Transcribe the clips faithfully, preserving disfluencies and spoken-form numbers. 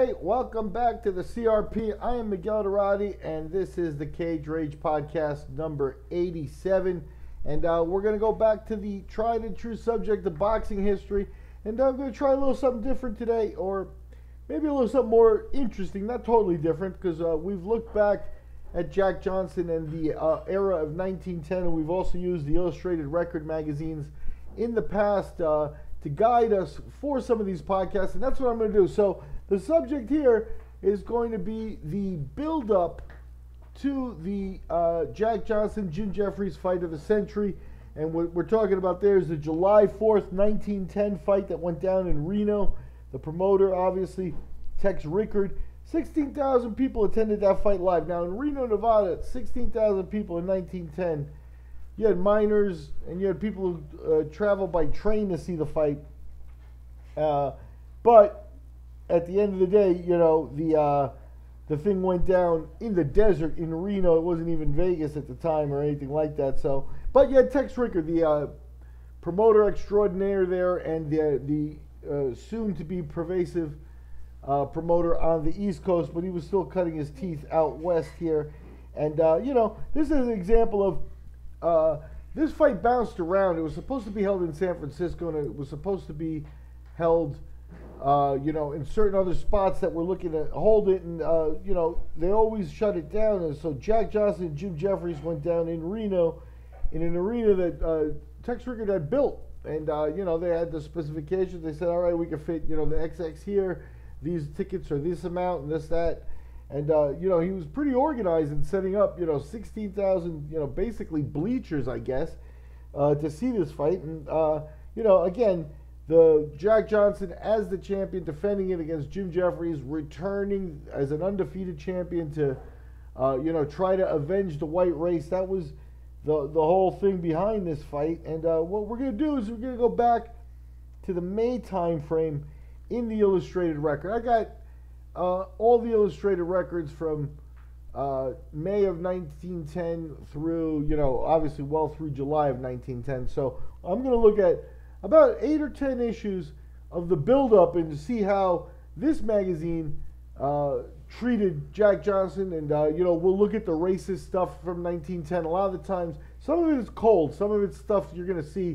Hey, welcome back to the C R P. I am Miguel Dorati, and this is the Cage Rage Podcast number eighty-seven. And uh, we're going to go back to the tried and true subject of boxing history. And I'm going to try a little something different today, or maybe a little something more interesting. Not totally different, because uh, we've looked back at Jack Johnson and the uh, era of nineteen ten, and we've also used the Illustrated Record magazines in the past uh, to guide us for some of these podcasts, and that's what I'm going to do. So the subject here is going to be the build-up to the uh, Jack Johnson, Jim Jeffries fight of the century, and what we're talking about there is the July fourth, nineteen ten fight that went down in Reno. The promoter, obviously, Tex Rickard. sixteen thousand people attended that fight live. Now, in Reno, Nevada, sixteen thousand people in nineteen ten. You had minors, and you had people who uh, traveled by train to see the fight. Uh, but at the end of the day, you know, the uh, the thing went down in the desert in Reno. It wasn't even Vegas at the time or anything like that. So, but you had Tex Rickard, the uh, promoter extraordinaire there, and the the Uh, soon to be pervasive uh, promoter on the East Coast, but he was still cutting his teeth out west here. And, uh, you know, this is an example of uh, this fight bounced around. It was supposed to be held in San Francisco, and it was supposed to be held, uh, you know, in certain other spots that were looking to hold it. And, uh, you know, they always shut it down. And so Jack Johnson and Jim Jeffries went down in Reno in an arena that uh, Tex Rickard had built. And, uh, you know, they had the specifications. They said, all right, we can fit, you know, the X X here. These tickets are this amount and this, that. And, uh, you know, he was pretty organized in setting up, you know, sixteen thousand, you know, basically bleachers, I guess, uh, to see this fight. And, uh, you know, again, the Jack Johnson as the champion, defending it against Jim Jeffries, returning as an undefeated champion to, uh, you know, try to avenge the white race. That was The, the whole thing behind this fight. And uh, what we're going to do is we're going to go back to the May time frame in the Illustrated Record. I got uh, all the Illustrated Records from uh, May of nineteen ten through, you know, obviously well through July of nineteen ten. So I'm going to look at about eight or ten issues of the buildup and to see how this magazine uh, treated Jack Johnson. And uh, you know, we'll look at the racist stuff from nineteen ten. A lot of the times, some of it is cold, some of it's stuff you're going to see,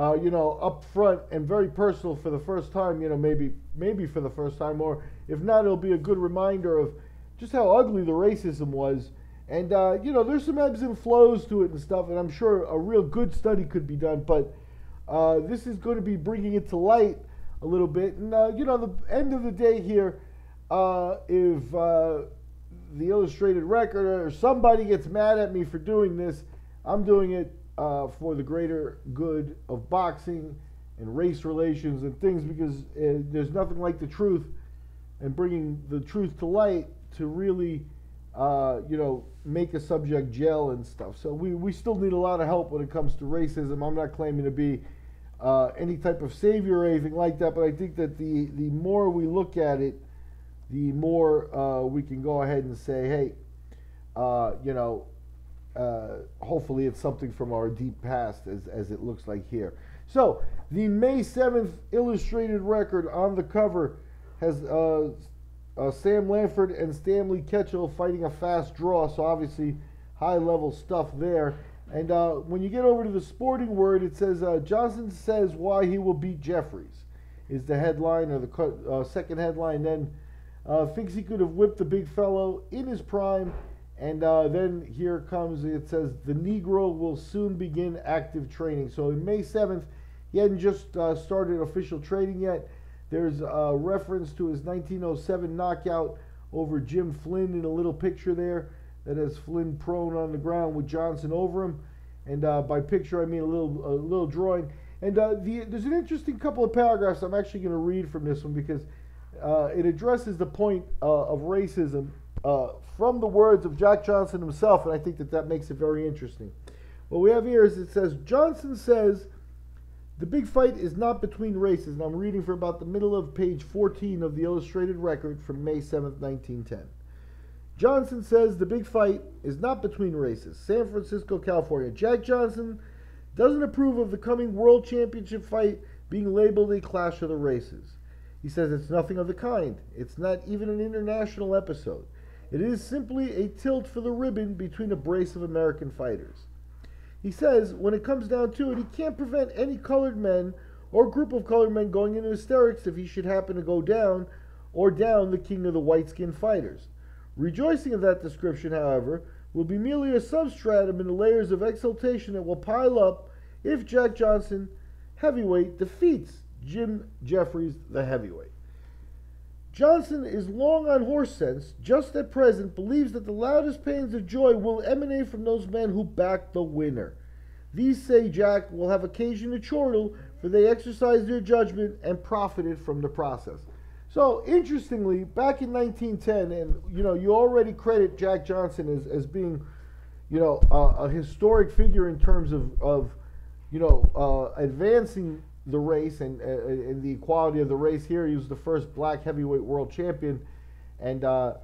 uh, you know, up front and very personal for the first time, you know, maybe maybe for the first time, or if not, it'll be a good reminder of just how ugly the racism was. And uh, you know, there's some ebbs and flows to it and stuff, and I'm sure a real good study could be done, but uh, this is going to be bringing it to light a little bit. And uh, you know, the end of the day here, Uh, if uh, the Illustrated Record or somebody gets mad at me for doing this, I'm doing it uh, for the greater good of boxing and race relations and things, because uh, there's nothing like the truth and bringing the truth to light to really, uh, you know, make a subject gel and stuff. So we, we still need a lot of help when it comes to racism. I'm not claiming to be uh, any type of savior or anything like that, but I think that the, the more we look at it, the more uh, we can go ahead and say, hey, uh, you know, uh, hopefully it's something from our deep past, as, as it looks like here. So the May seventh Illustrated Record on the cover has uh, uh, Sam Lanford and Stanley Ketchel fighting a fast draw, so obviously high-level stuff there. And uh, when you get over to the Sporting Word, it says, uh, Johnson says why he will beat Jeffries, is the headline, or the uh, second headline. Then Uh, thinks he could have whipped the big fellow in his prime. And uh, then here comes, it says, the Negro will soon begin active training. So on May seventh, he hadn't just uh, started official training yet. There's a reference to his nineteen oh seven knockout over Jim Flynn in a little picture there that has Flynn prone on the ground with Johnson over him. And uh, by picture, I mean a little, a little drawing. And uh, the, there's an interesting couple of paragraphs I'm actually going to read from this one, because Uh, it addresses the point uh, of racism uh, from the words of Jack Johnson himself, and I think that that makes it very interesting. What we have here is, it says, Johnson says, the big fight is not between races, and I'm reading from about the middle of page fourteen of the Illustrated Record from May seventh, nineteen ten. Johnson says, the big fight is not between races. San Francisco, California. Jack Johnson doesn't approve of the coming World Championship fight being labeled a clash of the races. He says it's nothing of the kind. It's not even an international episode. It is simply a tilt for the ribbon between a brace of American fighters. He says, when it comes down to it, he can't prevent any colored men or group of colored men going into hysterics if he should happen to go down or down the king of the white-skinned fighters. Rejoicing of that description, however, will be merely a substratum in the layers of exultation that will pile up if Jack Johnson, heavyweight, defeats Jim Jeffries, the heavyweight. Johnson is long on horse sense, just at present believes that the loudest pains of joy will emanate from those men who back the winner. These, say Jack, will have occasion to chortle, for they exercise their judgment and profited from the process. So, interestingly, back in nineteen ten, and you know, you already credit Jack Johnson as, as being, you know, uh, a historic figure in terms of, of you know, uh, advancing the race and, uh, and the equality of the race here. He was the first black heavyweight world champion. And, uh,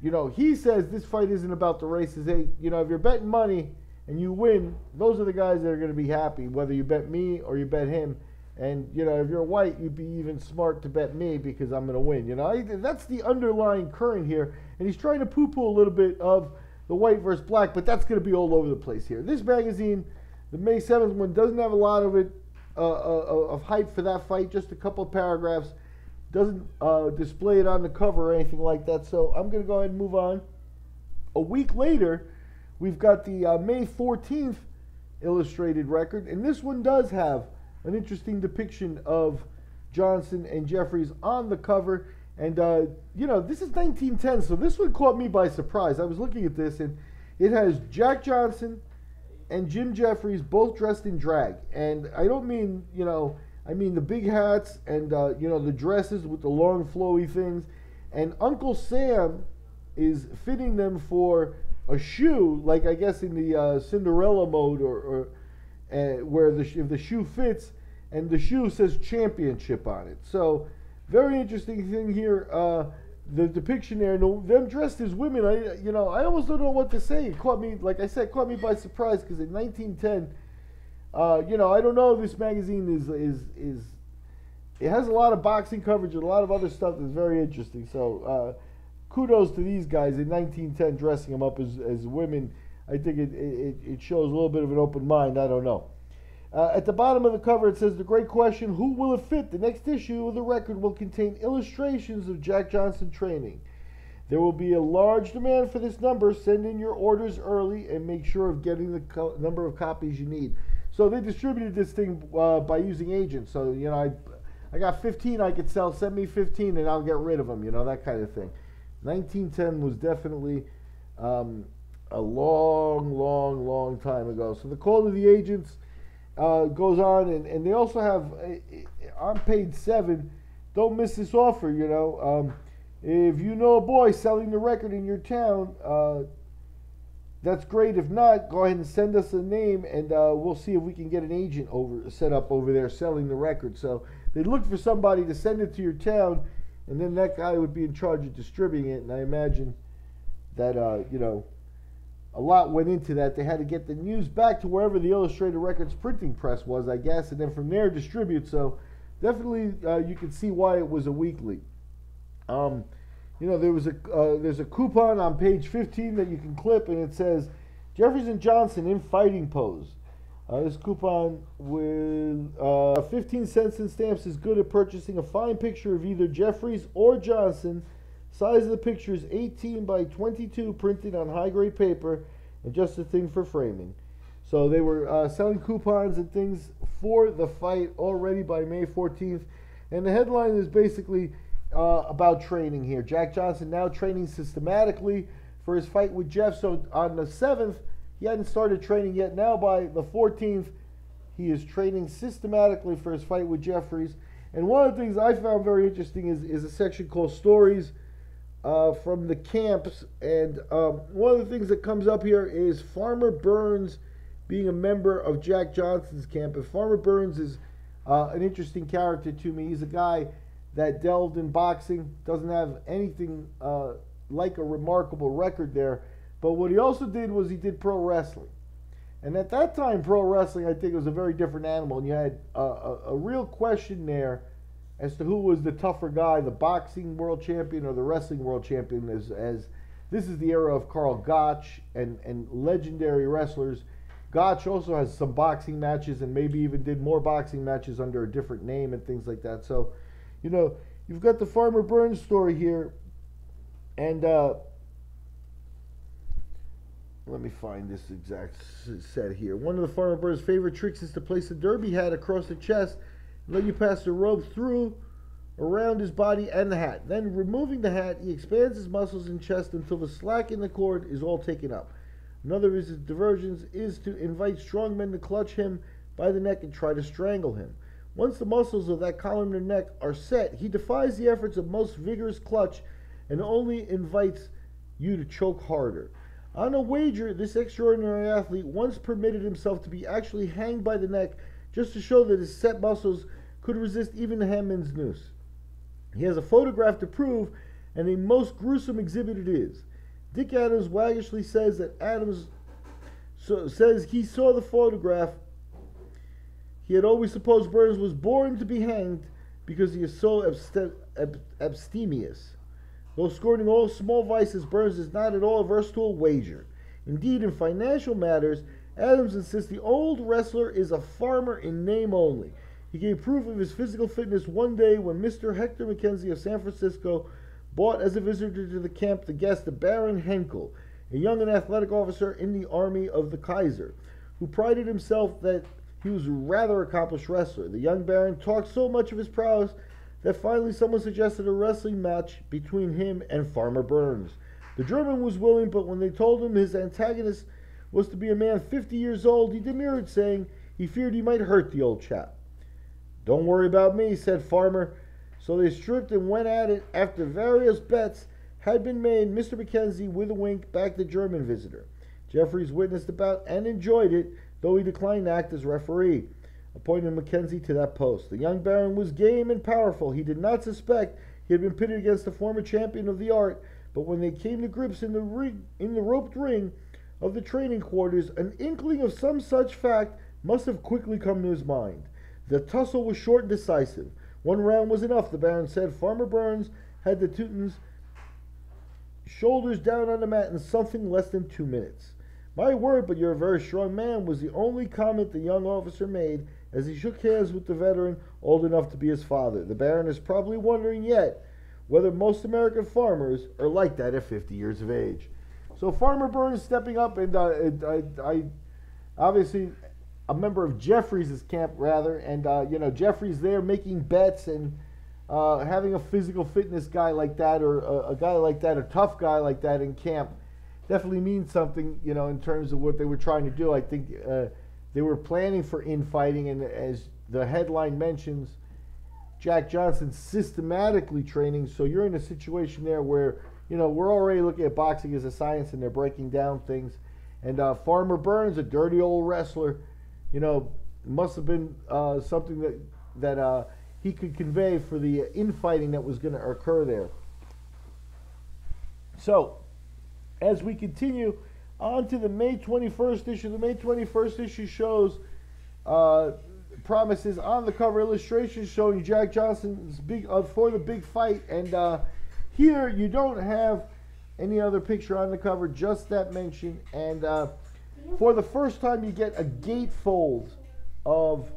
you know, he says this fight isn't about the races. Hey, you know, if you're betting money and you win, those are the guys that are going to be happy, whether you bet me or you bet him. And, you know, if you're white, you'd be even smart to bet me because I'm going to win. You know, I, that's the underlying current here. And he's trying to poo-poo a little bit of the white versus black, but that's going to be all over the place here. This magazine, the May seventh one, doesn't have a lot of it. Uh, of hype for that fight, just a couple of paragraphs. Doesn't uh, display it on the cover or anything like that, so I'm going to go ahead and move on. A week later, we've got the uh, May fourteenth Illustrated Record, and this one does have an interesting depiction of Johnson and Jeffries on the cover, and uh, you know, this is nineteen ten, so this one caught me by surprise. I was looking at this, and it has Jack Johnson and Jim Jeffries both dressed in drag. And I don't mean, you know, I mean the big hats and, uh, you know, the dresses with the long flowy things. And Uncle Sam is fitting them for a shoe, like I guess in the uh, Cinderella mode, or, or uh, where the, if the shoe fits, and the shoe says championship on it. So, very interesting thing here, uh, the depiction there, and them dressed as women. I, you know, I almost don't know what to say. It caught me, like I said, caught me by surprise, because in nineteen ten, uh, you know, I don't know if this magazine is, is, is, it has a lot of boxing coverage and a lot of other stuff that's very interesting. So, uh, kudos to these guys in nineteen ten, dressing them up as, as women. I think it, it, it shows a little bit of an open mind. I don't know. Uh, at the bottom of the cover, it says, the great question, who will it fit? The next issue of the record will contain illustrations of Jack Johnson training. There will be a large demand for this number. Send in your orders early and make sure of getting the co- number of copies you need. So they distributed this thing uh, by using agents. So, you know, I I got fifteen I could sell. Send me fifteen and I'll get rid of them, you know, that kind of thing. nineteen ten was definitely um, a long, long, long time ago. So the call to the agents... Uh, goes on, and, and they also have, uh, on page seven, don't miss this offer, you know. Um, if you know a boy selling the record in your town, uh, that's great. If not, go ahead and send us a name, and uh, we'll see if we can get an agent over set up over there selling the record. So they look for somebody to send it to your town, and then that guy would be in charge of distributing it, and I imagine that, uh, you know, a lot went into that. They had to get the news back to wherever the Illustrated Records printing press was, I guess, and then from there distribute. So definitely uh, you can see why it was a weekly. Um, you know, there was a uh, there's a coupon on page fifteen that you can clip, and it says, Jeffries and Johnson in fighting pose. Uh, this coupon with uh, fifteen cents in stamps is good at purchasing a fine picture of either Jeffries or Johnson. Size of the picture is eighteen by twenty-two, printed on high-grade paper, and just a thing for framing. So they were uh, selling coupons and things for the fight already by May fourteenth. And the headline is basically uh, about training here. Jack Johnson now training systematically for his fight with Jeff. So on the seventh, he hadn't started training yet. Now by the fourteenth, he is training systematically for his fight with Jeffries. And one of the things I found very interesting is, is a section called Stories Uh, from the camps, and um, one of the things that comes up here is Farmer Burns being a member of Jack Johnson's camp. And Farmer Burns is uh, an interesting character to me. He's a guy that delved in boxing, doesn't have anything uh, like a remarkable record there, but what he also did was he did pro wrestling. And at that time, pro wrestling, I think, was a very different animal, and you had a, a, a real question there as to who was the tougher guy, the boxing world champion or the wrestling world champion, as, as this is the era of Carl Gotch and, and legendary wrestlers. Gotch also has some boxing matches and maybe even did more boxing matches under a different name and things like that. So, you know, you've got the Farmer Burns story here. And uh, let me find this exact set here. One of the Farmer Burns' favorite tricks is to place a derby hat across the chest, let you pass the rope through, around his body and the hat. Then, removing the hat, he expands his muscles and chest until the slack in the cord is all taken up. Another of his diversions is to invite strong men to clutch him by the neck and try to strangle him. Once the muscles of that columnar neck are set, he defies the efforts of most vigorous clutch and only invites you to choke harder. On a wager, this extraordinary athlete once permitted himself to be actually hanged by the neck just to show that his set muscles could resist even Hammond's noose. He has a photograph to prove, and a most gruesome exhibit it is. Dick Adams waggishly says that Adams so, says he saw the photograph. He had always supposed Burns was born to be hanged because he is so abste ab abstemious. Though scorning all small vices, Burns is not at all averse to a wager. Indeed, in financial matters, Adams insists the old wrestler is a farmer in name only. He gave proof of his physical fitness one day when Mister Hector Mackenzie of San Francisco brought as a visitor to the camp to guest the Baron Henkel, a young and athletic officer in the army of the Kaiser, who prided himself that he was a rather accomplished wrestler. The young Baron talked so much of his prowess that finally someone suggested a wrestling match between him and Farmer Burns. The German was willing, but when they told him his antagonist was to be a man fifty years old, he demurred, saying he feared he might hurt the old chap. "Don't worry about me," said Farmer. So they stripped and went at it. After various bets had been made, Mister Mackenzie, with a wink, backed the German visitor. Jeffries witnessed the bout and enjoyed it, though he declined to act as referee, appointing Mackenzie to that post. The young Baron was game and powerful. He did not suspect he had been pitted against the former champion of the art, but when they came to grips in the, ring, in the roped ring of the training quarters, an inkling of some such fact must have quickly come to his mind. The tussle was short and decisive. One round was enough, the Baron said. Farmer Burns had the Teuton's shoulders down on the mat in something less than two minutes. "My word, but you're a very strong man," was the only comment the young officer made as he shook hands with the veteran old enough to be his father. The Baron is probably wondering yet whether most American farmers are like that at fifty years of age. So Farmer Burns stepping up, and I, I, I obviously... a member of Jeffries' camp, rather, and, uh, you know, Jeffries there making bets and uh, having a physical fitness guy like that, or a, a guy like that, a tough guy like that in camp, definitely means something, you know, in terms of what they were trying to do. I think uh, they were planning for infighting, and as the headline mentions, Jack Johnson systematically training, so you're in a situation there where, you know, we're already looking at boxing as a science, and they're breaking down things, and uh, Farmer Burns, a dirty old wrestler, you know, must have been uh, something that that uh, he could convey for the infighting that was going to occur there. So, as we continue on to the May twenty-first issue, the May twenty-first issue shows uh, promises on the cover, illustrations showing Jack Johnson's big uh, for the big fight, and uh, here you don't have any other picture on the cover, just that mention, and. Uh, For the first time, you get a gatefold of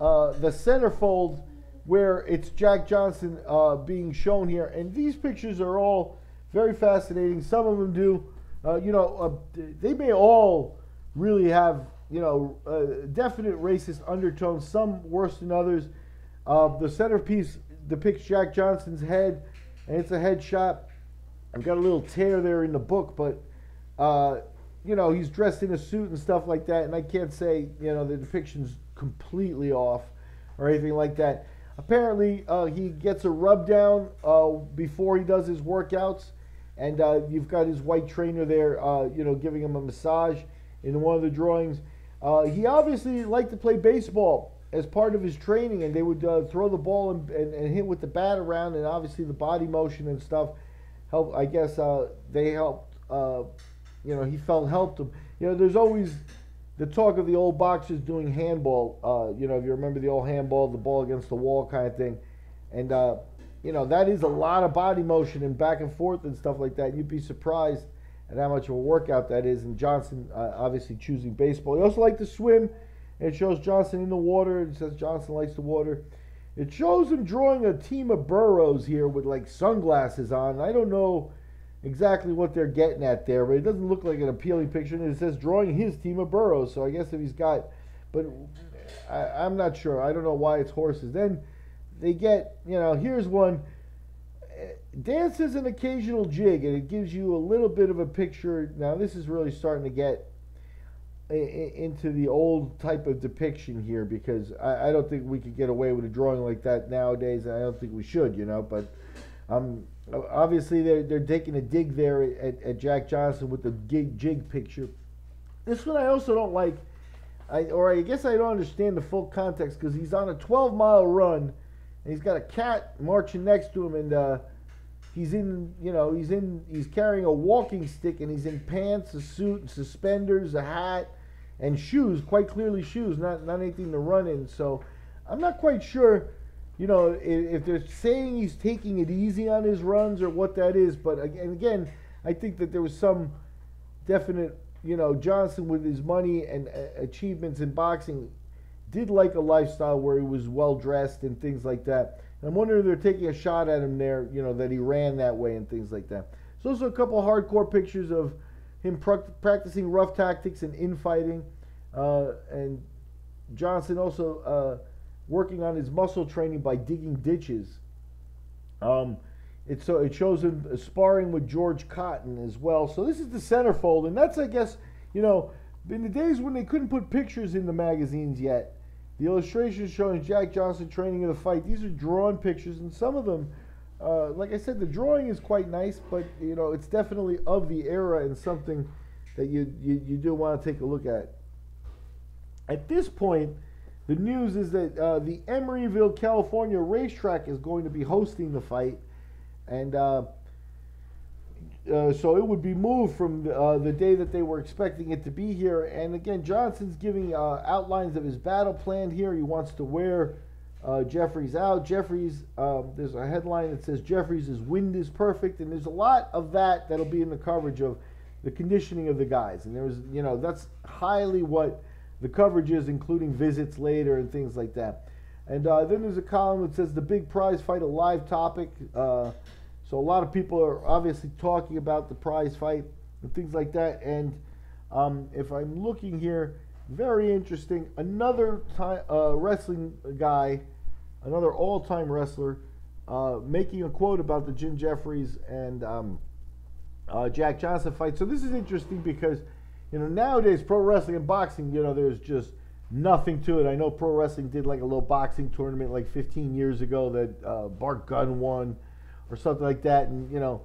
uh, the centerfold where it's Jack Johnson uh, being shown here. And these pictures are all very fascinating. Some of them do, uh, you know, uh, they may all really have, you know, uh, definite racist undertones, some worse than others. Uh, the centerpiece depicts Jack Johnson's head, and it's a headshot. I've got a little tear there in the book, but... Uh, you know, he's dressed in a suit and stuff like that, and I can't say, you know, the depiction's completely off or anything like that. Apparently, uh, he gets a rub down uh, before he does his workouts, and uh, you've got his white trainer there, uh, you know, giving him a massage in one of the drawings. Uh, he obviously liked to play baseball as part of his training, and they would uh, throw the ball and, and, and hit with the bat around, and obviously the body motion and stuff helped, I guess, uh, they helped... Uh, You know, he felt helped him. You know, there's always the talk of the old boxers doing handball. Uh, you know, if you remember the old handball, the ball against the wall kind of thing. And, uh, you know, that is a lot of body motion and back and forth and stuff like that. You'd be surprised at how much of a workout that is. And Johnson, uh, obviously, choosing baseball. He also liked to swim. It shows Johnson in the water. It says Johnson likes the water. It shows him drawing a team of burros here with, like, sunglasses on. I don't know exactly what they're getting at there, but it doesn't look like an appealing picture. And it says drawing his team of burros. So I guess if he's got... But I, I'm not sure. I don't know why it's horses. Then they get, you know, here's one. Dances an occasional jig, and it gives you a little bit of a picture. Now, this is really starting to get into the old type of depiction here, because I, I don't think we could get away with a drawing like that nowadays, and I don't think we should, you know. But um, obviously they're, they're taking a dig there at, at Jack Johnson with the gig, jig picture. This one I also don't like, I, or I guess I don't understand the full context, because he's on a twelve-mile run, and he's got a cat marching next to him, and uh, he's in, you know, he's in, he's carrying a walking stick, and he's in pants, a suit, and suspenders, a hat, and shoes, quite clearly shoes, not not anything to run in. So I'm not quite sure, you know, if, if they're saying he's taking it easy on his runs or what that is. But again, again, I think that there was some definite, you know, Johnson with his money and uh, achievements in boxing did like a lifestyle where he was well-dressed and things like that. And I'm wondering if they're taking a shot at him there, you know, that he ran that way and things like that. There's also a couple of hardcore pictures of him practicing rough tactics and infighting. Uh, and Johnson also uh, working on his muscle training by digging ditches. Um, it, so it shows him sparring with George Cotton as well. So this is the centerfold, and that's, I guess, you know, in the days when they couldn't put pictures in the magazines yet, the illustrations showing Jack Johnson training in the fight, these are drawn pictures, and some of them, uh, like I said, the drawing is quite nice, but, you know, it's definitely of the era and something that you, you, you do want to take a look at. At this point, the news is that uh, the Emeryville, California racetrack is going to be hosting the fight, and... Uh, Uh, so it would be moved from uh, the day that they were expecting it to be here. And again, Johnson's giving uh, outlines of his battle plan here. He wants to wear uh, Jeffries out. Jeffries, um, there's a headline that says Jeffries' wind is perfect. And there's a lot of that that'll be in the coverage of the conditioning of the guys. And there was, you know, that's highly what the coverage is, including visits later and things like that. And uh, then there's a column that says the big prize fight, a live topic. Uh, So a lot of people are obviously talking about the prize fight and things like that. And um, if I'm looking here, very interesting. Another time, uh, wrestling guy, another all-time wrestler, uh, making a quote about the Jim Jeffries and um, uh, Jack Johnson fight. So this is interesting because, you know, nowadays pro wrestling and boxing, you know, there's just nothing to it. I know pro wrestling did like a little boxing tournament like fifteen years ago that uh, Bart Gunn won, or something like that, and you know,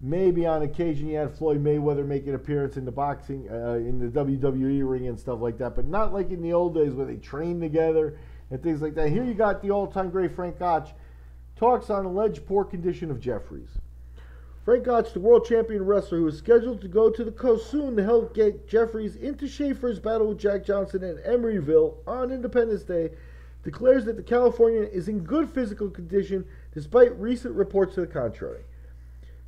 maybe on occasion you had Floyd Mayweather make an appearance in the boxing, uh, in the W W E ring and stuff like that, but not like in the old days where they trained together and things like that. Here you got the all-time great Frank Gotch talks on alleged poor condition of Jeffries. Frank Gotch, the world champion wrestler who is scheduled to go to the coast soon to help get Jeffries into shape for his battle with Jack Johnson at Emeryville on Independence Day, declares that the Californian is in good physical condition despite recent reports to the contrary.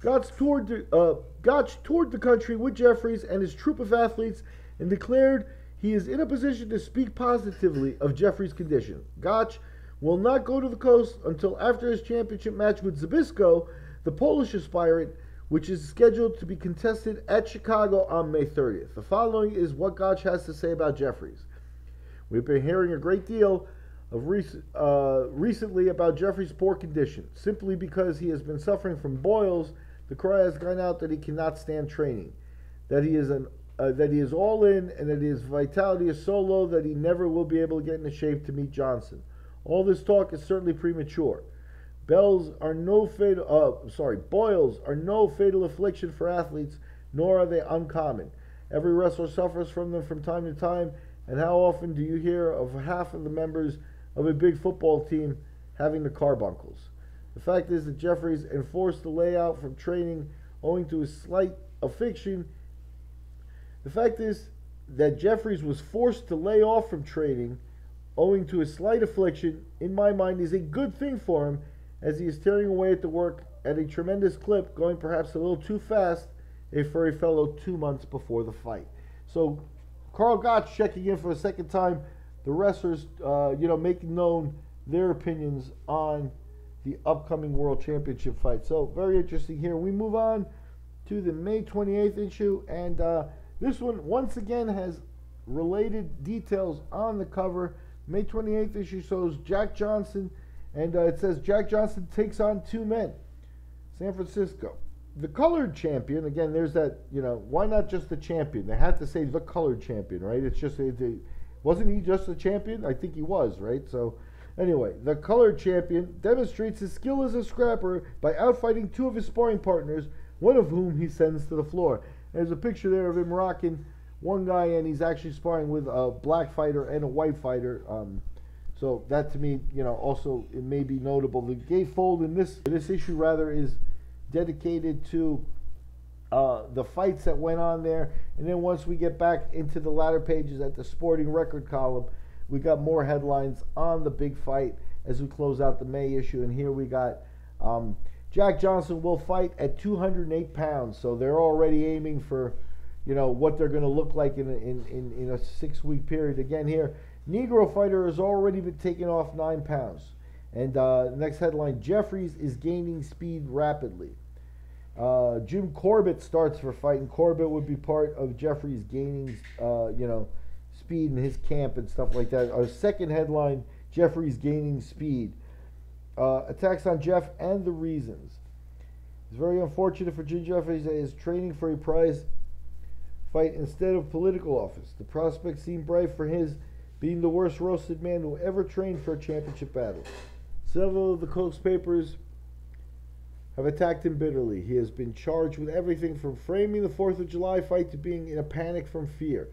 Gotch toured the, uh, Gotch toured the country with Jeffries and his troupe of athletes and declared he is in a position to speak positively of Jeffries' condition. Gotch will not go to the coast until after his championship match with Zbysko, the Polish aspirant, which is scheduled to be contested at Chicago on May thirtieth. The following is what Gotch has to say about Jeffries. We've been hearing a great deal Of recent, uh, recently about Jeffries' poor condition. Simply because he has been suffering from boils, the cry has gone out that he cannot stand training, that he is an, uh, that he is all in, and that his vitality is so low that he never will be able to get into shape to meet Johnson. All this talk is certainly premature. Bells are no fatal. Uh, sorry, boils are no fatal affliction for athletes, nor are they uncommon. Every wrestler suffers from them from time to time. And how often do you hear of half of the members of a big football team having the carbuncles? The fact is that Jeffries enforced the layout from training owing to his slight affliction. The fact is that Jeffries was forced to lay off from training owing to his slight affliction, in my mind, is a good thing for him as he is tearing away at the work at a tremendous clip, going perhaps a little too fast, a furry fellow two months before the fight. So Carl Gotch checking in for a second time. The wrestlers, uh, you know, making known their opinions on the upcoming World Championship fight. So very interesting here. We move on to the May twenty-eighth issue, and uh, this one once again has related details on the cover. May twenty-eighth issue shows Jack Johnson, and uh, it says Jack Johnson takes on two men. San Francisco, the colored champion. Again, there's that, you know, why not just the champion? They had to say the colored champion, right? It's just, it, it, wasn't he just the champion? I think he was, right? So anyway, the colored champion demonstrates his skill as a scrapper by outfighting two of his sparring partners, one of whom he sends to the floor. There's a picture there of him rocking one guy, and he's actually sparring with a black fighter and a white fighter. Um, so that, to me, you know, also it may be notable. The gatefold in this this issue rather is dedicated to uh, the fights that went on there. And then once we get back into the latter pages at the sporting record column, we got more headlines on the big fight as we close out the May issue. And here we got um, Jack Johnson will fight at two hundred eight pounds. So they're already aiming for, you know, what they're going to look like in a, in, in, in a six-week period. Again here, Negro fighter has already been taken off nine pounds. And uh, next headline, Jeffries is gaining speed rapidly. Uh, Jim Corbett starts for fighting. Corbett would be part of Jeffries gaining, uh, you know, speed in his camp and stuff like that. Our second headline, Jeffries gaining speed. Uh, attacks on Jeff and the reasons. It's very unfortunate for Jim Jeffries that his training for a prize fight instead of political office. The prospect seemed bright for his being the worst roasted man who ever trained for a championship battle. Several of the Coast papers have attacked him bitterly. He has been charged with everything from framing the fourth of July fight to being in a panic from fear.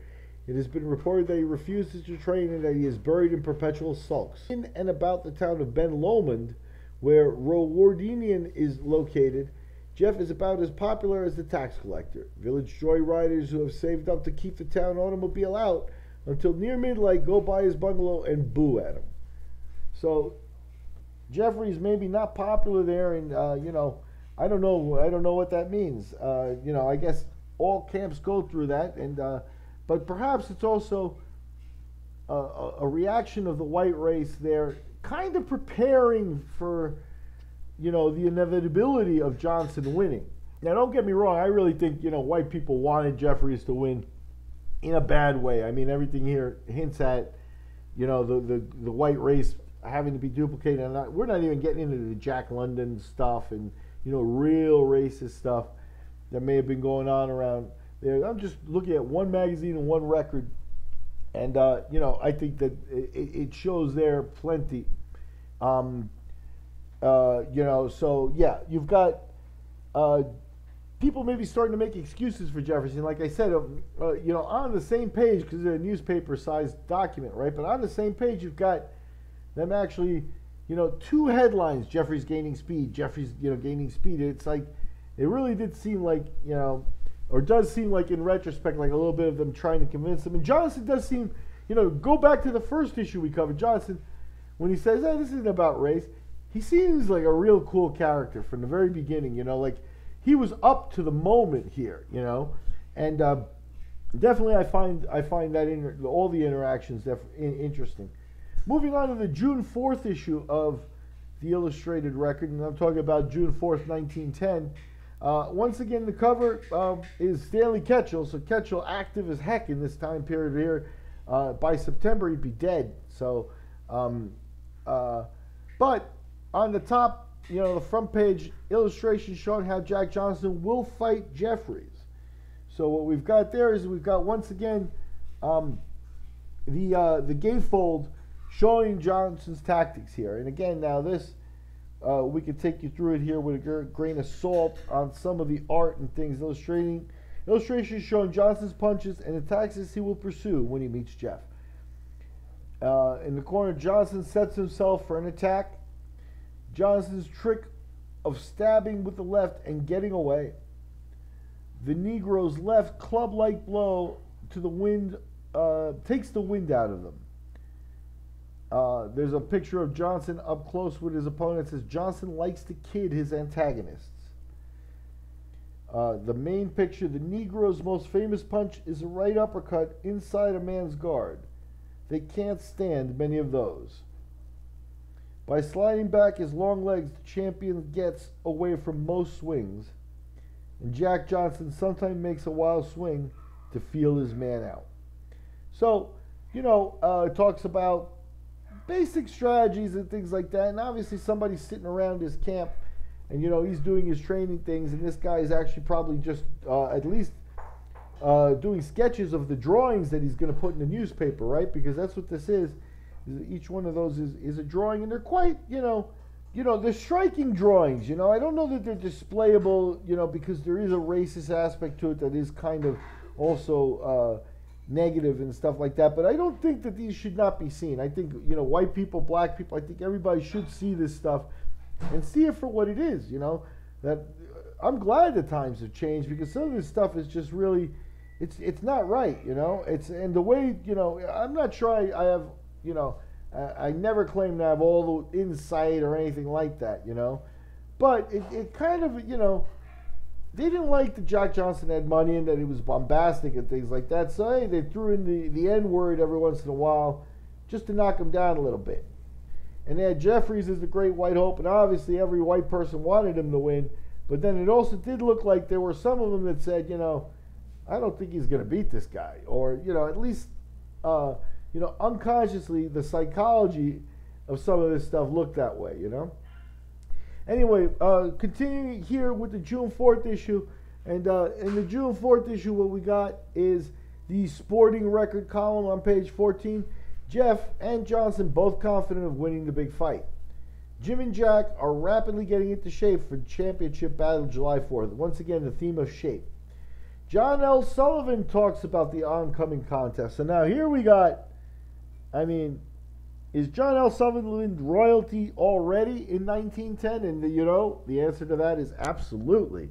It has been reported that he refuses to train and that he is buried in perpetual sulks. In and about the town of Ben Lomond, where Rowardinian is located, Jeff is about as popular as the tax collector. Village joy riders who have saved up to keep the town automobile out until near midnight go by his bungalow and boo at him. So Jeffries maybe not popular there, and uh, you know, I don't know, I don't know what that means. Uh, you know, I guess all camps go through that, and uh, but perhaps it's also a, a, a reaction of the white race there, kind of preparing for, you know, the inevitability of Johnson winning. Now, don't get me wrong, I really think, you know, white people wanted Jeffries to win in a bad way. I mean, everything here hints at, you know, the the, the white race having to be duplicated. And not, we're not even getting into the Jack London stuff and, you know, real racist stuff that may have been going on around there. I'm just looking at one magazine and one record, and uh, you know, I think that it, it shows there plenty. Um, uh, you know, so yeah, you've got uh, people maybe starting to make excuses for Jefferson. Like I said, uh, you know, on the same page, because they're a newspaper-sized document, right? But on the same page, you've got them actually, you know, two headlines, Jeffries gaining speed, Jeffries, you know, gaining speed. It's like, it really did seem like, you know, or does seem like in retrospect, like a little bit of them trying to convince them. And Johnson does seem, you know, go back to the first issue we covered, Johnson, when he says, hey, this isn't about race, he seems like a real cool character from the very beginning, you know, like he was up to the moment here, you know, and uh, definitely I find I find that inter all the interactions def in interesting. Moving on to the June fourth issue of the Illustrated Record, and I'm talking about June fourth, nineteen ten. Uh, once again, the cover um, is Stanley Ketchel, so Ketchel active as heck in this time period here. Uh, by September, he'd be dead. So, um, uh, but on the top, you know, the front page illustration showing how Jack Johnson will fight Jeffries. So what we've got there is we've got once again um, the uh, the gatefold showing Johnson's tactics here. And again, now this, uh, we could take you through it here with a grain of salt on some of the art and things illustrating. Illustrations showing Johnson's punches and the tactics he will pursue when he meets Jeff. Uh, in the corner, Johnson sets himself for an attack. Johnson's trick of stabbing with the left and getting away. The Negro's left club-like blow to the wind uh, takes the wind out of them. Uh, there's a picture of Johnson up close with his opponent. It says Johnson likes to kid his antagonists. Uh, the main picture, the Negro's most famous punch is a right uppercut inside a man's guard. They can't stand many of those. By sliding back his long legs, the champion gets away from most swings, and Jack Johnson sometimes makes a wild swing to feel his man out. So, you know, uh, it talks about basic strategies and things like that, and obviously somebody's sitting around his camp, and, you know, he's doing his training things, and this guy is actually probably just uh, at least uh, doing sketches of the drawings that he's going to put in the newspaper, right? Because that's what this is. Each one of those is, is a drawing, and they're quite, you know, you know, they're striking drawings, you know. I don't know that they're displayable, you know, because there is a racist aspect to it that is kind of also uh, negative and stuff like that. But I don't think that these should not be seen. I think, you know, white people, black people, I think everybody should see this stuff and see it for what it is, you know. That I'm glad the times have changed, because some of this stuff is just really, it's it's not right, you know. It's, and the way, you know, I'm not sure I, I have... You know, I, I never claim to have all the insight or anything like that, you know. But it, it kind of, you know, they didn't like that Jack Johnson had money and that he was bombastic and things like that. So, hey, they threw in the, the N-word every once in a while just to knock him down a little bit. And they had Jeffries as the great white hope, and obviously every white person wanted him to win. But then it also did look like there were some of them that said, you know, I don't think he's going to beat this guy. Or, you know, at least... Uh, You know, unconsciously, the psychology of some of this stuff looked that way, you know? Anyway, uh, continuing here with the June fourth issue. And uh, in the June fourth issue, what we got is the sporting record column on page fourteen. Jeff and Johnson both confident of winning the big fight. Jim and Jack are rapidly getting into shape for the championship battle July fourth. Once again, the theme of shape. John L. Sullivan talks about the oncoming contest. So now here we got... I mean, is John L. Sullivan royalty already in nineteen ten? And, the, you know, the answer to that is absolutely.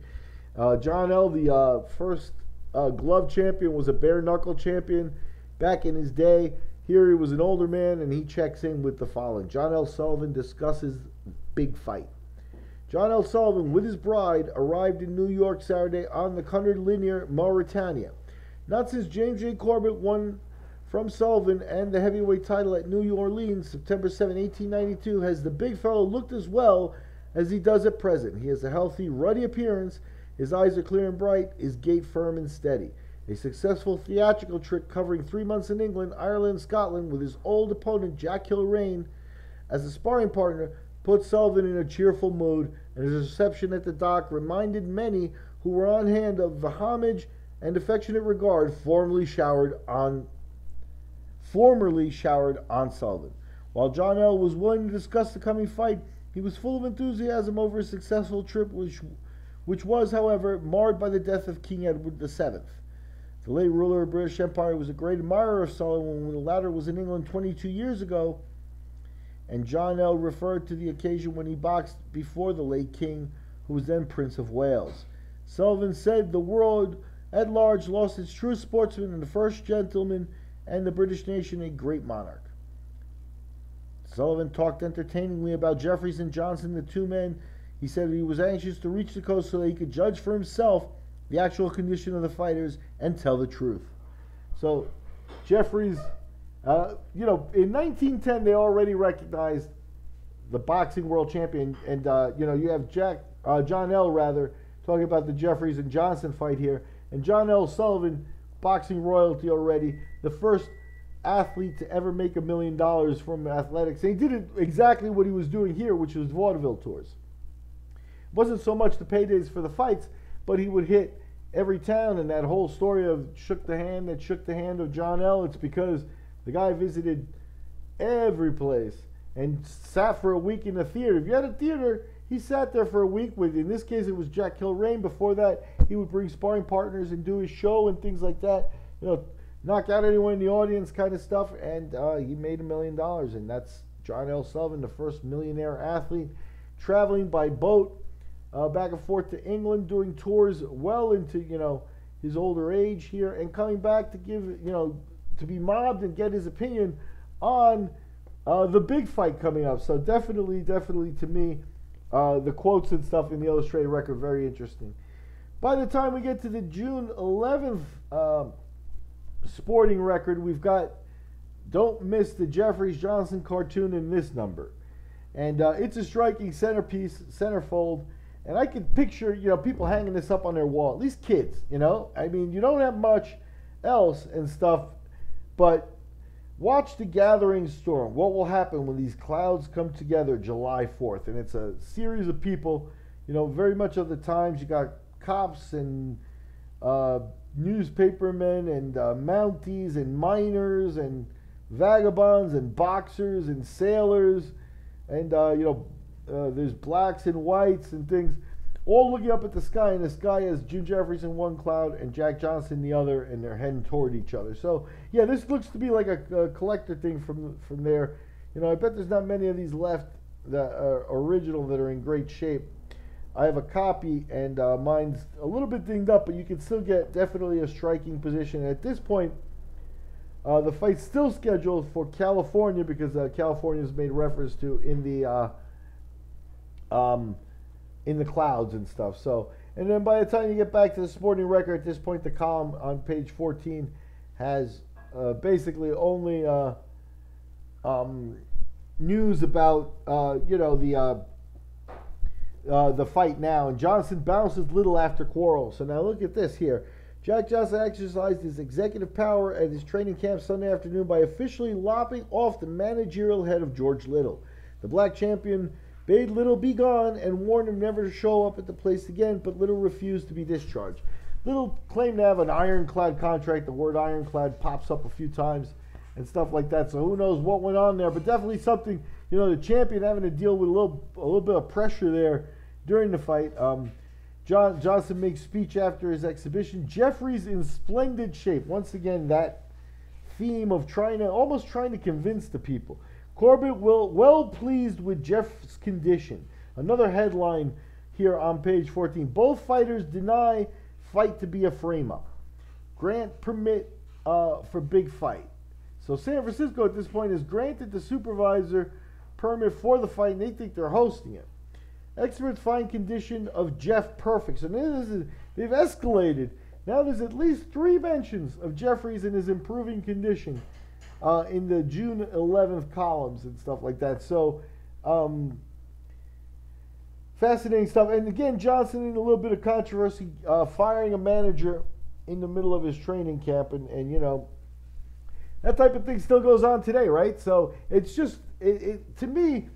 Uh, John L., the uh, first uh, glove champion, was a bare-knuckle champion back in his day. Here he was an older man, and he checks in with the following. John L. Sullivan discusses big fight. John L. Sullivan, with his bride, arrived in New York Saturday on the one hundred linear Mauritania. Not since James J. Corbett won... From Sullivan and the heavyweight title at New Orleans, September seventh, eighteen ninety-two, has the big fellow looked as well as he does at present. He has a healthy, ruddy appearance. His eyes are clear and bright. His gait firm and steady. A successful theatrical trick covering three months in England, Ireland, Scotland, with his old opponent Jack Kilrain as a sparring partner, put Sullivan in a cheerful mood, and his reception at the dock reminded many who were on hand of the homage and affectionate regard formerly showered on formerly showered on Sullivan. While John L. was willing to discuss the coming fight, he was full of enthusiasm over his successful trip, which, which was, however, marred by the death of King Edward the seventh. The late ruler of the British Empire was a great admirer of Sullivan when the latter was in England twenty-two years ago, and John L. referred to the occasion when he boxed before the late king, who was then Prince of Wales. Sullivan said the world at large lost its true sportsman and the first gentleman and the British nation a great monarch. Sullivan talked entertainingly about Jeffries and Johnson, the two men. He said he was anxious to reach the coast so that he could judge for himself the actual condition of the fighters and tell the truth. So Jeffries, uh, you know, in nineteen ten they already recognized the boxing world champion, and uh, you know, you have Jack, uh, John L. rather, talking about the Jeffries and Johnson fight here, and John L. Sullivan, boxing royalty already, the first athlete to ever make a million dollars from athletics. And he did exactly what he was doing here, which was vaudeville tours. It wasn't so much the paydays for the fights, but he would hit every town, and that whole story of shook the hand that shook the hand of John L., it's because the guy visited every place and sat for a week in the theater. If you had a theater, he sat there for a week with, in this case, it was Jack Kilrain. Before that, he would bring sparring partners and do his show and things like that. You know, knock out anyone in the audience kind of stuff. And uh, he made a million dollars. And that's John L. Sullivan, the first millionaire athlete, traveling by boat uh, back and forth to England, doing tours well into, you know, his older age here, and coming back to give, you know, to be mobbed and get his opinion on Uh, the big fight coming up. So definitely, definitely to me, uh, the quotes and stuff in the Illustrated Record, very interesting. By the time we get to the June eleventh uh, sporting record, we've got Don't Miss the Jeffries Johnson cartoon in this number. And uh, it's a striking centerpiece, centerfold. And I can picture, you know, people hanging this up on their wall. At least kids, you know. I mean, you don't have much else and stuff, but watch The Gathering Storm. What will happen when these clouds come together July fourth? And it's a series of people, you know, very much of the times. You got cops and uh, newspapermen and uh, Mounties and miners and vagabonds and boxers and sailors and, uh, you know, Uh, there's blacks and whites and things, all looking up at the sky, and the sky has Jim Jeffries in one cloud and Jack Johnson in the other, and they're heading toward each other. So, yeah, this looks to be like a, a collector thing from from there. You know, I bet there's not many of these left that are original that are in great shape. I have a copy, and uh, mine's a little bit dinged up, but you can still get definitely a striking position. And at this point, uh, the fight's still scheduled for California because uh, California's made reference to in the... Uh, Um, in the clouds and stuff. So, and then by the time you get back to the sporting record, at this point, the column on page fourteen has uh, basically only uh, um, news about uh, you know the uh, uh, the fight now. And Johnson bounces Little after quarrel. So now look at this here. Jack Johnson exercised his executive power at his training camp Sunday afternoon by officially lopping off the managerial head of George Little. The black champion bade Little be gone and warned him never to show up at the place again, but Little refused to be discharged. Little claimed to have an ironclad contract. The word ironclad pops up a few times and stuff like that, so who knows what went on there, but definitely something, you know, the champion having to deal with a little, a little bit of pressure there during the fight. Um, John, Johnson makes speech after his exhibition. Jeffries in splendid shape. Once again, that theme of trying to, almost trying to convince the people. Corbett will well pleased with Jeff's condition. Another headline here on page fourteen. Both fighters deny fight to be a frame-up. Grant permit uh, for big fight. So San Francisco at this point has granted the supervisor permit for the fight, and they think they're hosting it. Experts find condition of Jeff perfect. So now this is, they've escalated. Now there's at least three mentions of Jeffries in his improving condition. Uh, in the June eleventh columns and stuff like that. So, um, fascinating stuff. And again, Johnson in a little bit of controversy, uh, firing a manager in the middle of his training camp. And, and, you know, that type of thing still goes on today, right? So it's just, it, it, to me,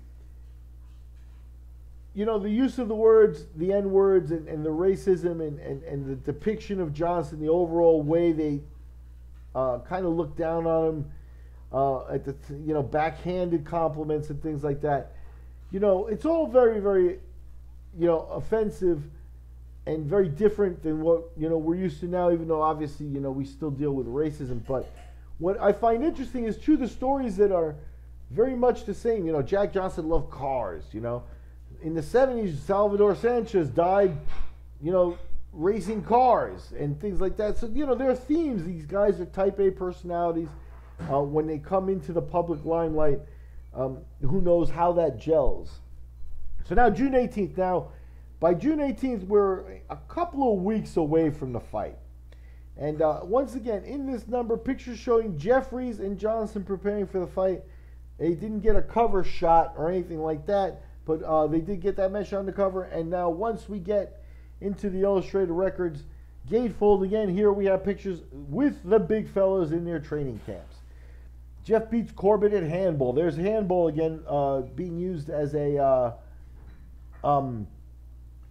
you know, the use of the words, the N-words, and, and the racism and, and, and the depiction of Johnson, the overall way they uh, kind of look down on him, Uh, at the you know backhanded compliments and things like that, you know it's all very very you know offensive and very different than what you know we're used to now. Even though obviously you know we still deal with racism, but what I find interesting is too the stories that are very much the same. You know, Jack Johnson loved cars. You know, in the seventies, Salvador Sanchez died, you know, racing cars and things like that. So you know there are themes. These guys are Type A personalities. Uh, when they come into the public limelight, um, who knows how that gels. So now June eighteenth. Now, by June eighteenth, we're a couple of weeks away from the fight. And uh, once again, in this number, pictures showing Jeffries and Johnson preparing for the fight. They didn't get a cover shot or anything like that, but uh, they did get that mesh on the cover. And now once we get into the Illustrated Records gatefold again, here we have pictures with the big fellows in their training camps. Jeff beats Corbett at handball. There's handball again, uh, being used as a, uh, um,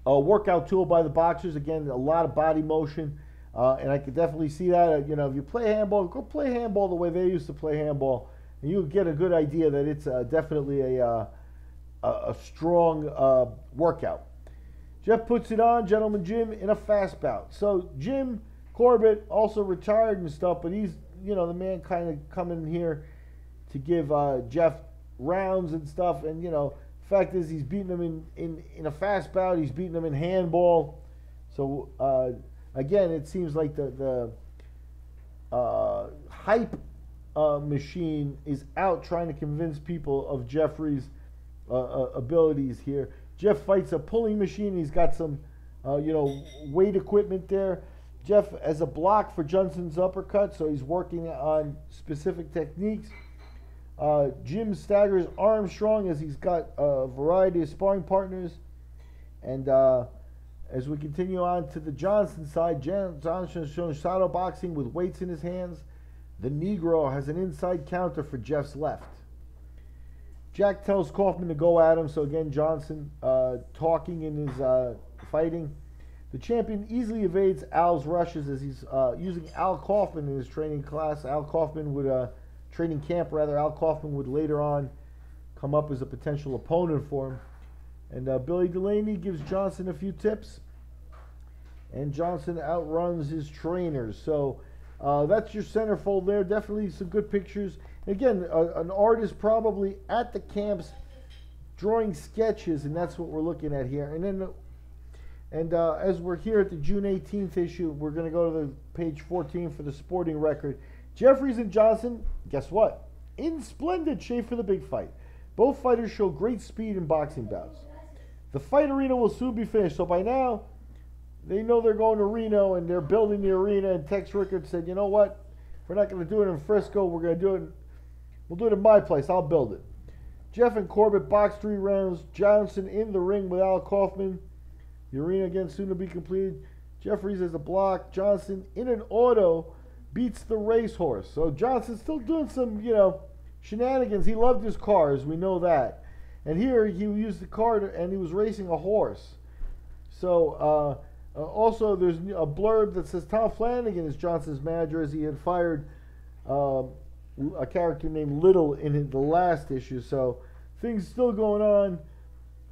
a workout tool by the boxers. Again, a lot of body motion, uh, and I could definitely see that. You know, if you play handball, go play handball the way they used to play handball, and you'll get a good idea that it's uh, definitely a, uh, a strong uh, workout. Jeff puts it on Gentleman Jim in a fast bout. So Jim Corbett also retired and stuff, but he's, you know, the man kind of coming here to give uh, Jeff rounds and stuff. And, you know, fact is he's beating him in, in, in a fast bout. He's beating him in handball. So, uh, again, it seems like the, the uh, hype uh, machine is out trying to convince people of Jeffries' uh, uh, abilities here. Jeff fights a pulling machine. He's got some, uh, you know, weight equipment there. Jeff has a block for Johnson's uppercut, so he's working on specific techniques. Uh, Jim staggers Armstrong as he's got a variety of sparring partners. And uh, as we continue on to the Johnson side, Jan Johnson is showing shadow boxing with weights in his hands. The Negro has an inside counter for Jeff's left. Jack tells Kaufman to go at him, so again Johnson uh, talking in his uh, fighting. The champion easily evades Al's rushes as he's uh, using Al Kaufman in his training class. Al Kaufman would... Uh, Training camp, rather. Al Kaufman would later on come up as a potential opponent for him. And uh, Billy Delaney gives Johnson a few tips. And Johnson outruns his trainers. So uh, that's your centerfold there. Definitely some good pictures. Again, a, an artist probably at the camps drawing sketches, and that's what we're looking at here. And then, and uh, as we're here at the June eighteenth issue, we're going to go to the page fourteen for the sporting record. Jeffries and Johnson, guess what? In splendid shape for the big fight. Both fighters show great speed in boxing bouts. The fight arena will soon be finished. So by now, they know they're going to Reno and they're building the arena. And Tex Rickard said, you know what? We're not going to do it in Frisco. We're going to do it. In, we'll do it in my place. I'll build it. Jeff and Corbett boxed three rounds. Johnson in the ring with Al Kaufman. The arena again soon to be completed. Jeffries has a block. Johnson in an auto. Beats the racehorse. So Johnson's still doing some, you know, shenanigans. He loved his cars. We know that. And here he used the car to, and he was racing a horse. So uh, uh, also there's a blurb that says Tom Flanagan is Johnson's manager, as he had fired uh, a character named Little in the last issue. So things still going on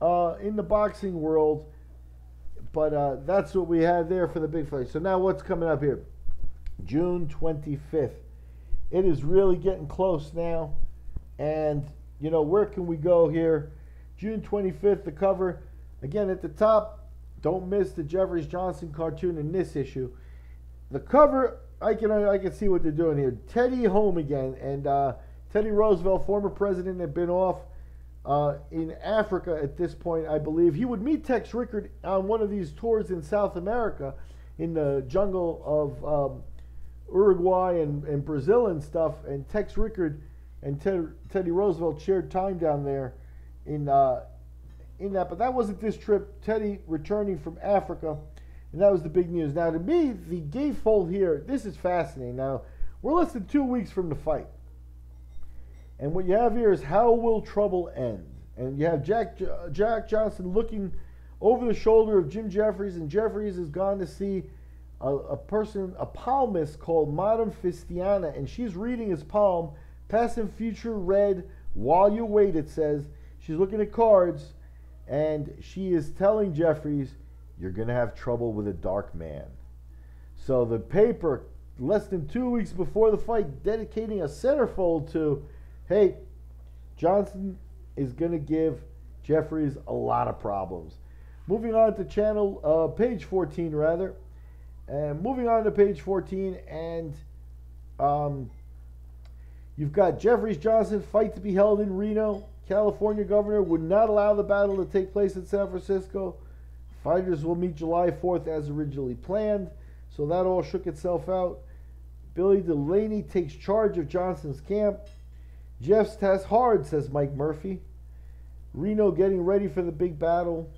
uh, in the boxing world. But uh, that's what we had there for the big fight. So now what's coming up here? June twenty-fifth. It is really getting close now. And, you know, where can we go here? June twenty-fifth, the cover. Again, at the top, don't miss the Jeffries Johnson cartoon in this issue. The cover, I can I can see what they're doing here. Teddy home again. And uh, Teddy Roosevelt, former president, had been off uh, in Africa at this point, I believe. He would meet Tex Rickard on one of these tours in South America in the jungle of... Um, Uruguay and, and Brazil and stuff, and Tex Rickard and Ted, Teddy Roosevelt shared time down there in uh, in that, but that wasn't this trip. Teddy returning from Africa, and that was the big news. Now, to me, the gatefold here, this is fascinating. Now, we're less than two weeks from the fight, and what you have here is how will trouble end? And you have Jack, Jack Johnson looking over the shoulder of Jim Jeffries, and Jeffries has gone to see a person, a palmist called Madame Fistiana, and she's reading his palm, past and future read, while you wait, it says. She's looking at cards, and she is telling Jeffries, you're going to have trouble with a dark man. So the paper, less than two weeks before the fight, dedicating a centerfold to, hey, Johnson is going to give Jeffries a lot of problems. Moving on to channel, uh, page fourteen, rather. And moving on to page fourteen, and um, you've got Jeffries Johnson fight to be held in Reno. California governor would not allow the battle to take place in San Francisco. Fighters will meet July fourth as originally planned. So that all shook itself out. Billy Delaney takes charge of Johnson's camp. Jeff's test hard, says Mike Murphy. Reno getting ready for the big battle.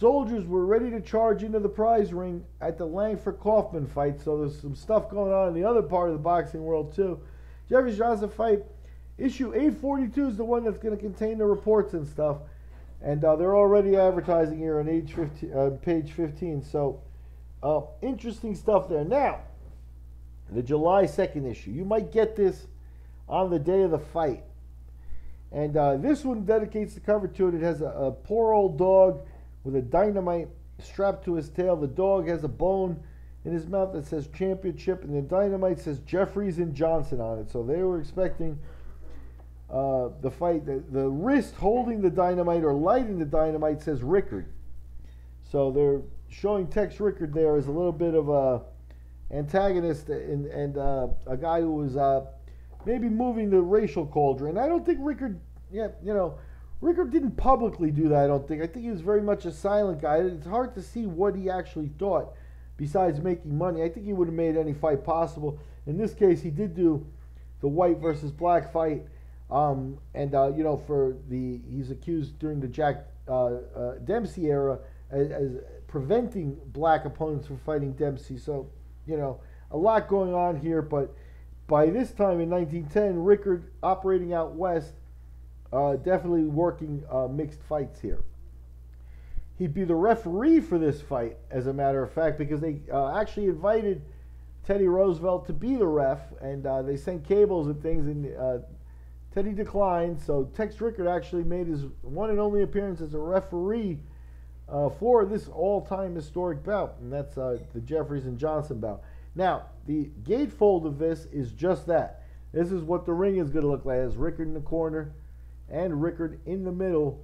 Soldiers were ready to charge into the prize ring at the Langford-Kaufman fight. So there's some stuff going on in the other part of the boxing world, too. Jeffries Johnson fight. Issue eight forty-two is the one that's going to contain the reports and stuff. And uh, they're already advertising here on page fifteen. So uh, interesting stuff there. Now, the July second issue. You might get this on the day of the fight. And uh, this one dedicates the cover to it. It has a, a poor old dog with a dynamite strapped to his tail. The dog has a bone in his mouth that says championship, and the dynamite says Jeffries and Johnson on it. So they were expecting uh, the fight. The, the wrist holding the dynamite or lighting the dynamite says Rickard. So they're showing Tex Rickard there as a little bit of a antagonist and, and uh, a guy who was uh, maybe moving the racial cauldron. I don't think Rickard, yeah, you know, Rickard didn't publicly do that, I don't think. I think he was very much a silent guy. It's hard to see what he actually thought besides making money. I think he would have made any fight possible. In this case, he did do the white versus black fight. Um, and, uh, you know, for the, he's accused during the Jack uh, uh, Dempsey era as, as preventing black opponents from fighting Dempsey. So, you know, a lot going on here. But by this time in nineteen ten, Rickard, operating out west, uh, definitely working uh, mixed fights here. He'd be the referee for this fight, as a matter of fact, because they uh, actually invited Teddy Roosevelt to be the ref, and uh, they sent cables and things, and uh, Teddy declined. So Tex Rickard actually made his one and only appearance as a referee uh, for this all-time historic bout, and that's uh, the Jeffries and Johnson bout. Now, the gatefold of this is just that. This is what the ring is going to look like, as Rickard in the corner and Rickard in the middle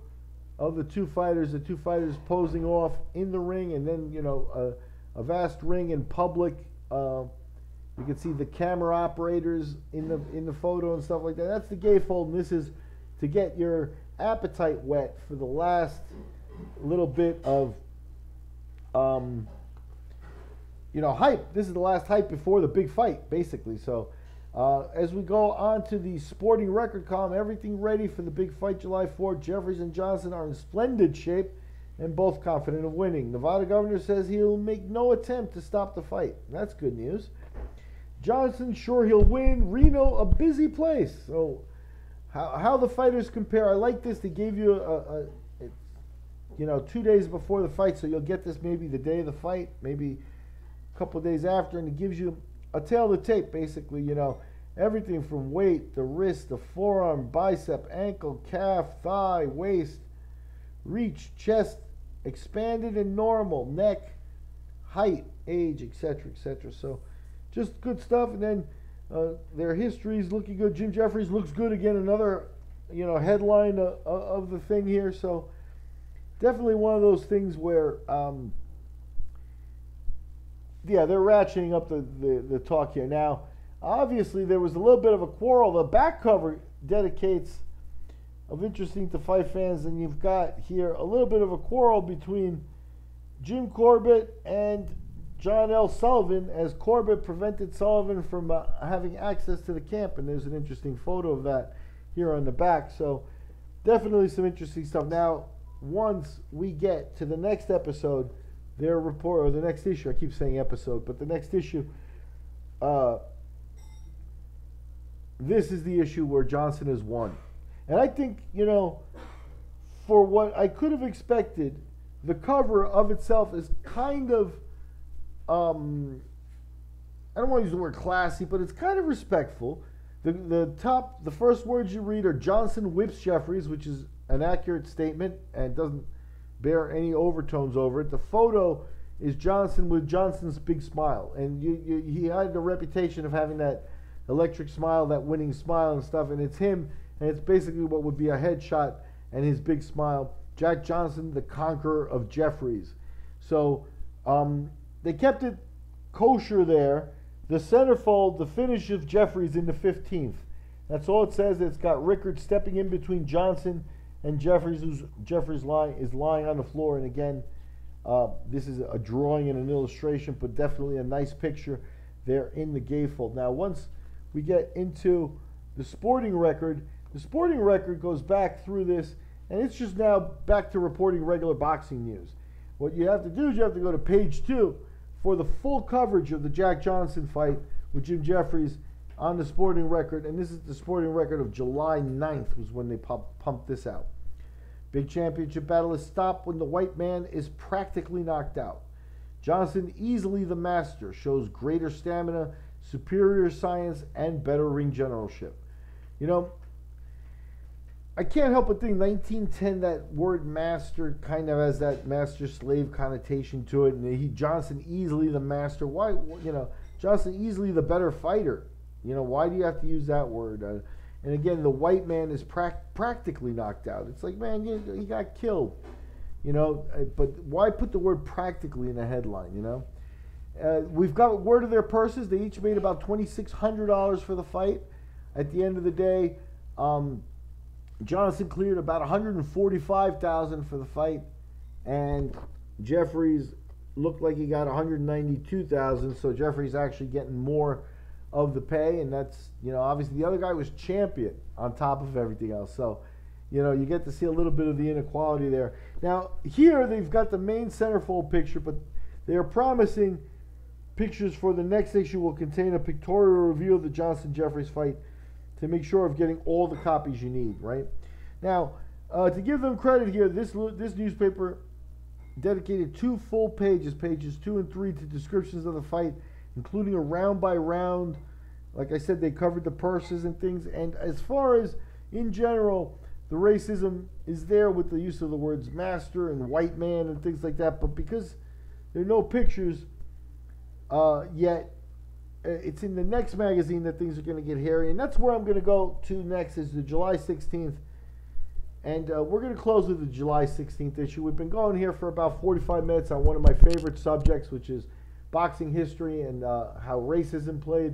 of the two fighters, the two fighters posing off in the ring, and then, you know, a, a vast ring in public. Uh, you can see the camera operators in the in the photo and stuff like that. That's the gatefold, and this is to get your appetite wet for the last little bit of, um, you know, hype. This is the last hype before the big fight, basically. So uh, as we go on to the sporting record column, everything ready for the big fight July fourth. Jeffries and Johnson are in splendid shape and both confident of winning. Nevada governor says he'll make no attempt to stop the fight. That's good news. Johnson, sure he'll win. Reno, a busy place. So how, how the fighters compare. I like this. They gave you, a, a, a, you know, two days before the fight, so you'll get this maybe the day of the fight, maybe a couple of days after, and it gives you a tail of the tape, basically, you know, everything from weight, the wrist, the forearm, bicep, ankle, calf, thigh, waist, reach, chest, expanded and normal, neck, height, age, et cetera, et cetera. So, just good stuff. And then uh, their histories looking good. Jim Jeffries looks good again. Another, you know, headline uh, of the thing here. So, definitely one of those things where, um, yeah, they're ratcheting up the, the the talk here. Now, obviously, there was a little bit of a quarrel. The back cover dedicates of interesting to fight fans, and you've got here a little bit of a quarrel between Jim Corbett and John L. Sullivan, as Corbett prevented Sullivan from uh, having access to the camp, and there's an interesting photo of that here on the back. So definitely some interesting stuff. Now, once we get to the next episode, their report, or the next issue, I keep saying episode, but the next issue, uh, this is the issue where Johnson has won. And I think, you know, for what I could have expected, the cover of itself is kind of, um, I don't want to use the word classy, but it's kind of respectful. The, the top, the first words you read are Johnson whips Jeffries, which is an accurate statement and doesn't bear any overtones over it. The photo is Johnson with Johnson's big smile. And you, you, he had the reputation of having that electric smile, that winning smile and stuff, and it's him. And it's basically what would be a headshot and his big smile. Jack Johnson, the conqueror of Jeffries. So um, they kept it kosher there. The centerfold, the finish of Jeffries in the fifteenth. That's all it says. It's got Rickard stepping in between Johnson and Jeffries, who's Jeffries lying, is lying on the floor. And again, uh, this is a drawing and an illustration, but definitely a nice picture there in the gatefold. Now, once we get into the sporting record, the sporting record goes back through this, and it's just now back to reporting regular boxing news. What you have to do is you have to go to page two for the full coverage of the Jack Johnson fight with Jim Jeffries on the sporting record, and this is the sporting record of July ninth was when they pump, pumped this out. Big championship battle is stopped when the white man is practically knocked out. Johnson, easily the master, shows greater stamina, superior science, and better ring generalship. You know, I can't help but think nineteen ten, that word master kind of has that master-slave connotation to it. And he, Johnson, easily the master. Why, you know, Johnson, easily the better fighter. You know, why do you have to use that word? Uh, and again, the white man is pra practically knocked out. It's like, man, you, you got killed. You know, but why put the word practically in a headline, you know? Uh, we've got word of their purses. They each made about twenty-six hundred dollars for the fight. At the end of the day, um, Johnson cleared about one hundred forty-five thousand dollars for the fight, and Jeffries looked like he got one hundred ninety-two thousand dollars, so Jeffries actually getting more of the pay, and that's, you know, obviously the other guy was champion on top of everything else. So, you know, you get to see a little bit of the inequality there. Now, here they've got the main centerfold picture, but they're promising pictures for the next issue will contain a pictorial review of the Johnson-Jeffries fight to make sure of getting all the copies you need, right? Now, uh, to give them credit here, this, this newspaper dedicated two full pages, pages two and three, to descriptions of the fight, including a round-by-round. Like I said, they covered the purses and things. And as far as, in general, the racism is there with the use of the words master and white man and things like that. But because there are no pictures uh, yet, it's in the next magazine that things are going to get hairy. And that's where I'm going to go to next, is the July sixteenth. And uh, we're going to close with the July sixteenth issue. We've been going here for about forty-five minutes on one of my favorite subjects, which is boxing history and uh, how racism played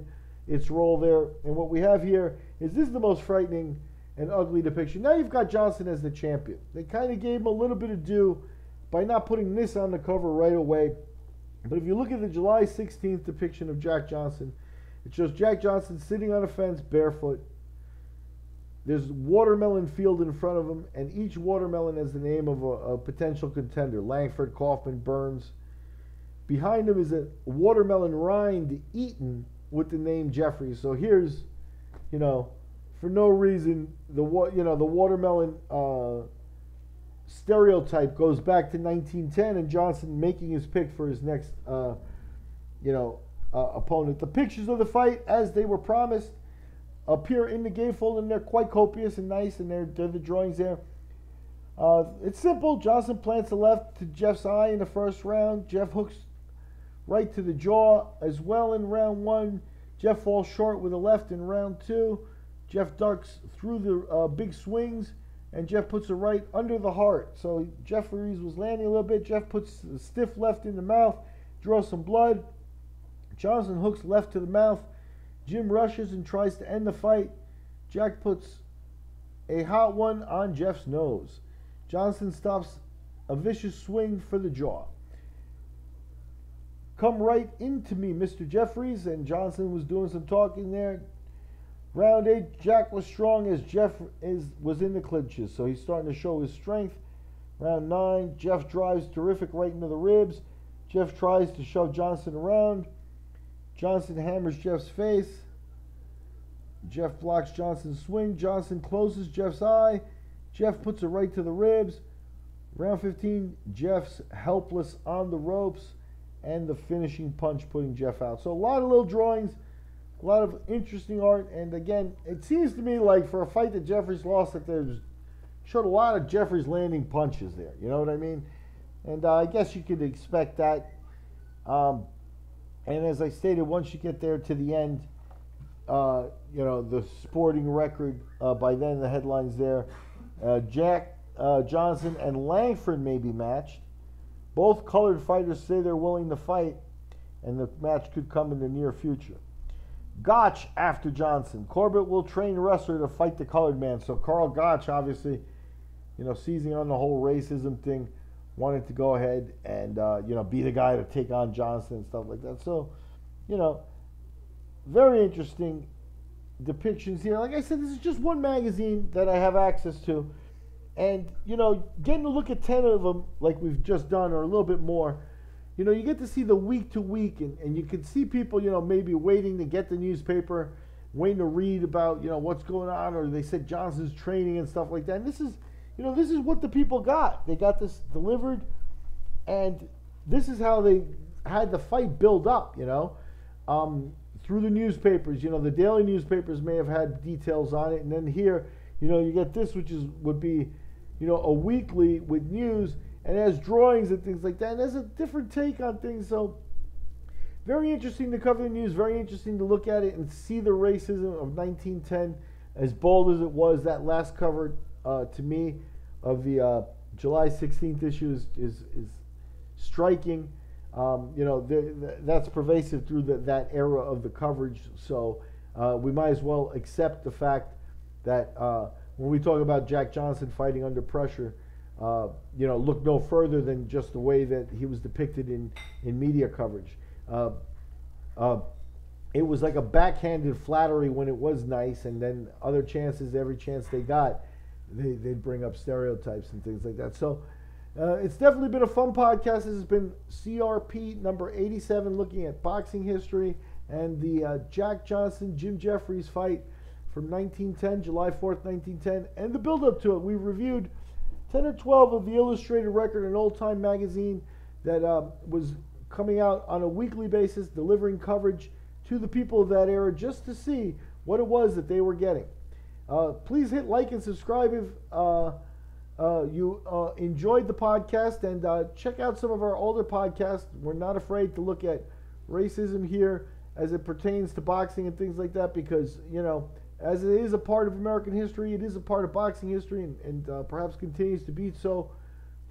its role there. And what we have here is, this is the most frightening and ugly depiction. Now you've got Johnson as the champion. They kind of gave him a little bit of due by not putting this on the cover right away. But if you look at the July sixteenth depiction of Jack Johnson, it shows Jack Johnson sitting on a fence barefoot. There's watermelon field in front of him, and each watermelon has the name of a, a potential contender: Langford, Kaufman, Burns. Behind him is a watermelon rind eaten with the name Jeffries. So here's, you know, for no reason, the you know the watermelon uh, stereotype goes back to nineteen ten, and Johnson making his pick for his next, uh, you know, uh, opponent. The pictures of the fight, as they were promised, appear in the gatefold, and they're quite copious and nice, and they're, they're the drawings there. Uh, it's simple. Johnson plants the left to Jeff's eye in the first round. Jeff hooks right to the jaw as well in round one. Jeff falls short with a left in round two. Jeff ducks through the uh, big swings, and Jeff puts a right under the heart. So Jeffries was landing a little bit. Jeff puts a stiff left in the mouth, draws some blood. Johnson hooks left to the mouth. Jim rushes and tries to end the fight. Jack puts a hot one on Jeff's nose. Johnson stops a vicious swing for the jaw. Come right into me, Mister Jeffries, and Johnson was doing some talking there. Round eight, Jack was strong as Jeff is, was in the clinches, so he's starting to show his strength. Round nine, Jeff drives terrific right into the ribs. Jeff tries to shove Johnson around. Johnson hammers Jeff's face. Jeff blocks Johnson's swing. Johnson closes Jeff's eye. Jeff puts it right to the ribs. Round fifteen, Jeff's helpless on the ropes, and the finishing punch putting Jeff out. So a lot of little drawings, a lot of interesting art. And again, it seems to me like for a fight that Jeffries lost, that there's showed a lot of Jeffries landing punches there. You know what I mean? And uh, I guess you could expect that. Um, and as I stated, once you get there to the end, uh, you know, the sporting record, uh, by then the headlines there, uh, Jack uh, Johnson and Langford may be matched. Both colored fighters say they're willing to fight, and the match could come in the near future. Gotch after Johnson. Corbett will train a wrestler to fight the colored man. So Carl Gotch, obviously, you know, seizing on the whole racism thing, wanted to go ahead and, uh, you know, be the guy to take on Johnson and stuff like that. So, you know, very interesting depictions here. Like I said, this is just one magazine that I have access to. And, you know, getting to look at ten of them like we've just done, or a little bit more, you know, you get to see the week to week, and, and you can see people, you know, maybe waiting to get the newspaper, waiting to read about, you know, what's going on, or they said Johnson's training and stuff like that. And this is, you know, this is what the people got. They got this delivered, and this is how they had the fight build up, you know, um, through the newspapers. You know, the daily newspapers may have had details on it, and then here, you know, you get this, which is would be, you know, a weekly with news, and has drawings and things like that, and has a different take on things. So very interesting to cover the news, very interesting to look at it and see the racism of nineteen ten, as bold as it was. That last cover, uh, to me, of the uh, July sixteenth issue is, is, is striking. Um, you know, the, the, that's pervasive through the, that era of the coverage. So uh, we might as well accept the fact that uh, when we talk about Jack Johnson fighting under pressure, uh, you know, look no further than just the way that he was depicted in, in media coverage. Uh, uh, it was like a backhanded flattery when it was nice, and then other chances, every chance they got, they, they'd bring up stereotypes and things like that. So uh, it's definitely been a fun podcast. This has been C R P number eighty-seven, looking at boxing history and the uh, Jack Johnson, Jim Jeffries fight from nineteen ten, July fourth, nineteen ten, and the build-up to it. We reviewed ten or twelve of the Illustrated Record, an old-time magazine that uh, was coming out on a weekly basis, delivering coverage to the people of that era just to see what it was that they were getting. Uh, please hit like and subscribe if uh, uh, you uh, enjoyed the podcast, and uh, check out some of our older podcasts. We're not afraid to look at racism here as it pertains to boxing and things like that, because, you know, as it is a part of American history, it is a part of boxing history, and, and uh, perhaps continues to be so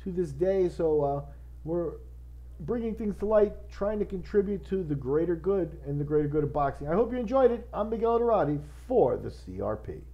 to this day. So uh, we're bringing things to light, trying to contribute to the greater good and the greater good of boxing. I hope you enjoyed it. I'm Miguel Dorati for the C R P.